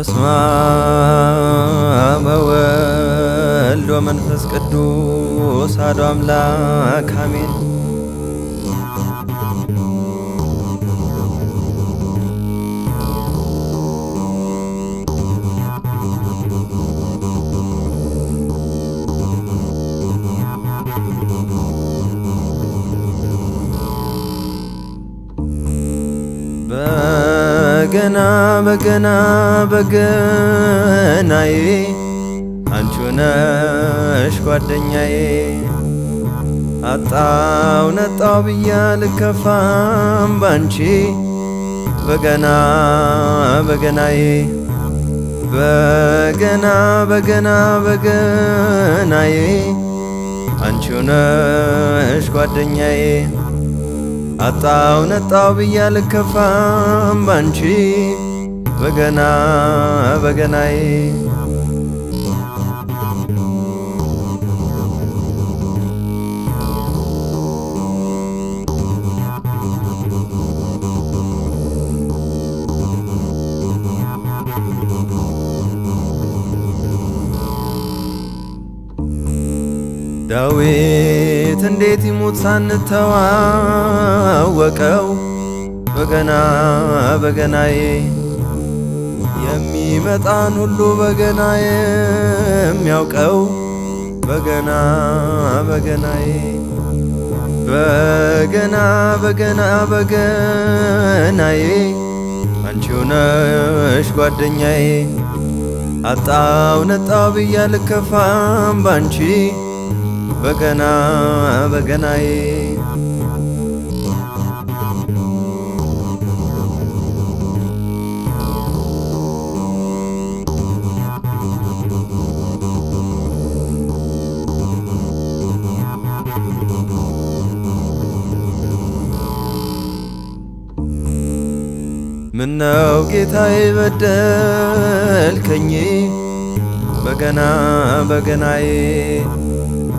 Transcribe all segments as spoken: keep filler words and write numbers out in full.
اسمع مول ومنفس قدوس هادو املاك حميل بجنا بجنا بجنا يي انشوناش قدنيا يي اطاو نطاو بيا لكفام بانشي بجنا بجنا يي بجنا بجنا بجنا يي انشوناش قدنيا يي أطاو نطاو بيا لكفام بانشي بغنا بغناي داويت انديت يموت سانتواوقو بغنا بغناي يميمطان هلو بغناي يمياوقو بغنا بغناي بغنا بغنا بغناي انشوناش غدنياي اطاو نطاو بيا لكفام بانشي بغنا بغنا يي منو جيتاي بدلكني بغنا بغنا يي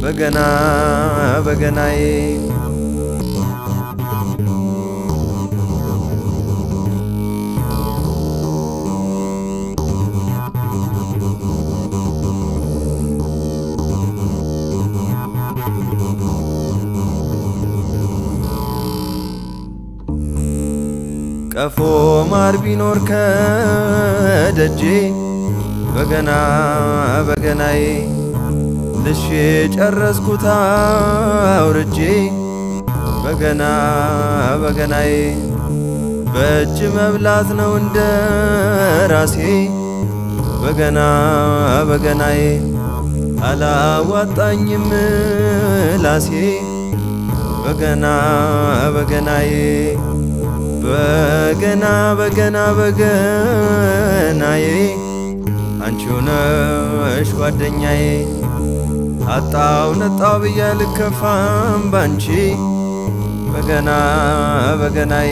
بغنا بغناي كفو مار بينور كدجي بغنا بغناي لشي جرسكو تاورجي بغنا بغناي بج مبلات نو اند راسي بغنا بغناي الا وطاني ملاسي بغنا بغناي بغنا بغنا بغناي አንቺውነሽ ጓደኛዬ አጣው ነጣው ብያ ልከፋም ባንቺ በገና በገናዬ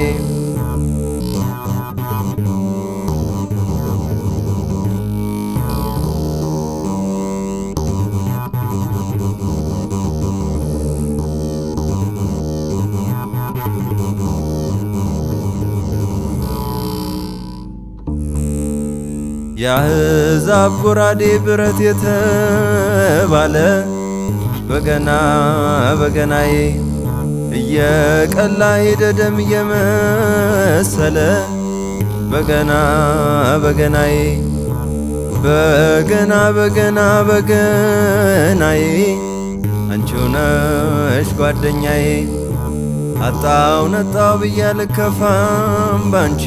يا هزاب قرادي برت يتباله بغنا بغناي اياك الله يددم يمسله بغنا بغناي بغنا بغنا بغناي انشوناش ጓደኛዬ አጣው ነጣው ብያ ልከፋም ባንቺ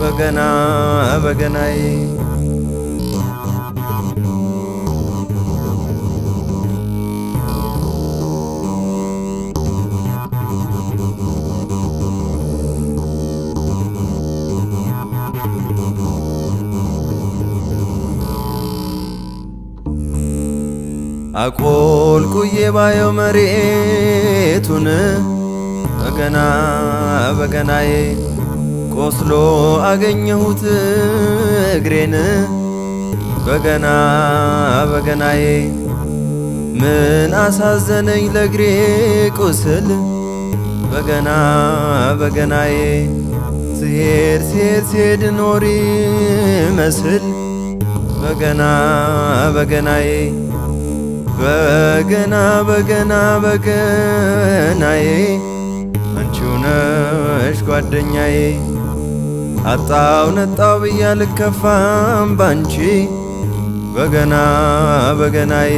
بغنا بغناي أقول كي بايو مريتون أغنى بغنى كوسلو أغنيهوت غرين بغنى بغنى من أسازني لغري كوسل بغنى بغنى سير سير سير نوري مسل بغنى بغنى بغنا بغنا بغناي انچونش ጓደኛዬ አጣው ነጣው ያልከፋም ባንቺ በገና በገናዬ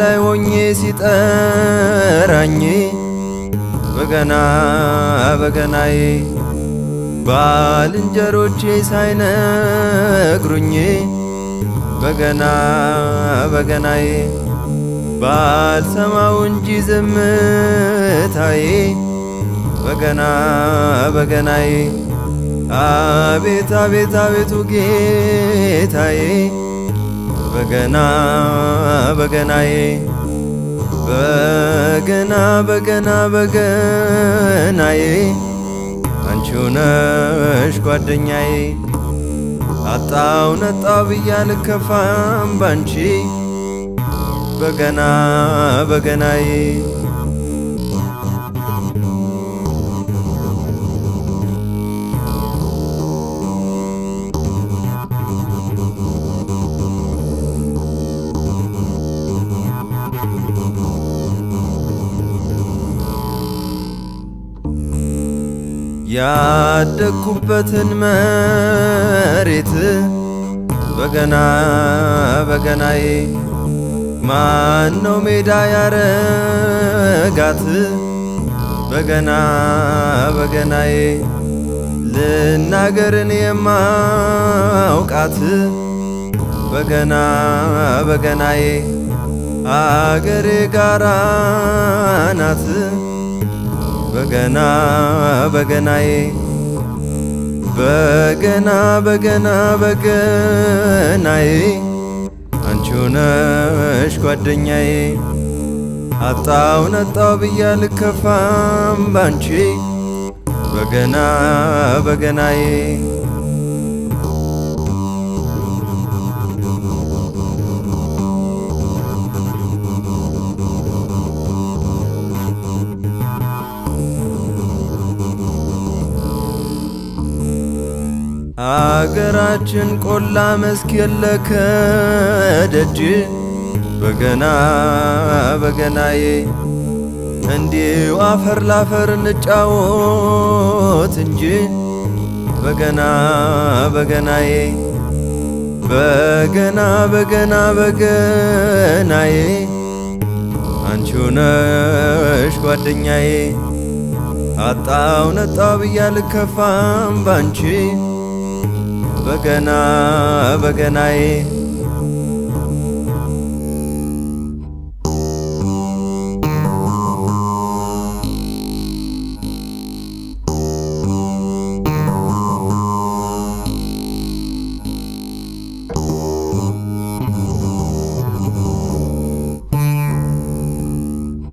لا يوني سيتراني بغنا بغناي بالنجروتشي ساينغروني بغنا بغناي بالسماونجي زمتاي بغنا بغناي ابيت ابيت ابيتو ጌታዬ بغنا بغناي بغنا بغنا بغناي انچونش ጓደኛዬ አጣው ነጣው ያልከፋም ባንቺ بغنا بغناي ያደኩበትን መሬት በገና በገናዬ ማን ነው ሜዳ ያረጋት በገና በገናዬ ልናገርን የማውቃት በገና በገናዬ አገሬ ጋራ ናት بغنا بغناي بغنا بغنا بغناي انچونش ጓደኛዬ አጣው ነጣው ያልከፋም ባንቺ በገና በገናዬ አገራችን ቆላ መስክ የለከደጅ በገና በገናዬ እንዲው አፈር ላፈር ንጫወት እንጂ በገና በገናዬ በገና በገና በገናዬ አንቺ ነሽ ጓደኛዬ አጣው ነጣው ያልከፋም ባንቺ بغنا بغناي